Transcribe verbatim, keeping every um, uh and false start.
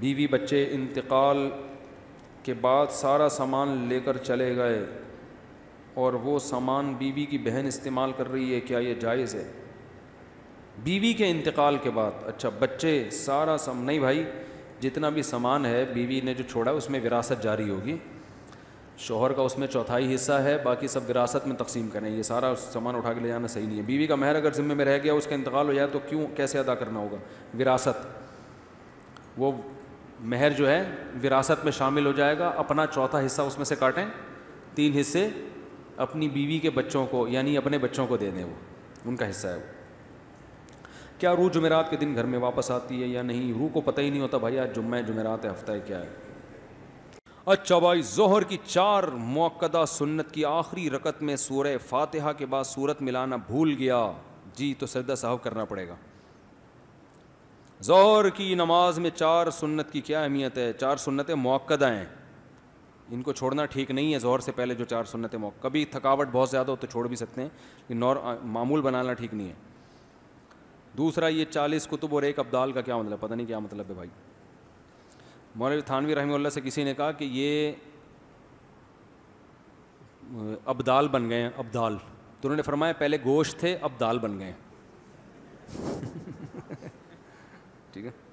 बीवी बच्चे इंतकाल के बाद सारा सामान लेकर चले गए और वो सामान बीवी की बहन इस्तेमाल कर रही है, क्या ये जायज़ है? बीवी के इंतकाल के बाद, अच्छा बच्चे सारा सम नहीं भाई, जितना भी सामान है बीवी ने जो छोड़ा है उसमें विरासत जारी होगी, शोहर का उसमें चौथाई हिस्सा है, बाकी सब विरासत में तकसीम करें, ये सारा सामान उठा के ले जाना सही नहीं है। बीवी का महर अगर ज़िम्मे में रह गया, उसका इंतकाल हो जाए तो क्यों कैसे अदा करना होगा? विरासत, वो महर जो है विरासत में शामिल हो जाएगा, अपना चौथा हिस्सा उसमें से काटें, तीन हिस्से अपनी बीवी के बच्चों को यानी अपने बच्चों को दे दें, वो उनका हिस्सा है। वो क्या रूह जुमेरात के दिन घर में वापस आती है या नहीं? रूह को पता ही नहीं होता भाई आज जुम्मे जुमेरात है, हफ्ता है, क्या है। अच्छा भाई, जोहर की चार मुअक्कदा सुन्नत की आखिरी रकत में सूरह फातिहा के बाद सूरत मिलाना भूल गया जी तो सजदा साहब करना पड़ेगा। जोहर की नमाज में चार सुन्नत की क्या अहमियत है? चार सुन्नतें मुअक्कदा हैं, इनको छोड़ना ठीक नहीं है। जोहर से पहले जो चार सुन्नतें, कभी थकावट बहुत ज़्यादा हो तो छोड़ भी सकते हैं, लेकिन नौर मामूल बनाना ठीक नहीं है। दूसरा, ये चालीस कुतुब और एक अब्दाल का क्या मतलब? पता नहीं क्या मतलब है भाई। मौलवी थानवी रहमतुल्लाह से किसी ने कहा कि ये अब्दाल बन गए हैं, अब्दाल, तो उन्होंने फरमाया पहले गोश्त थे अब दाल बन गए हैं। ठीक है।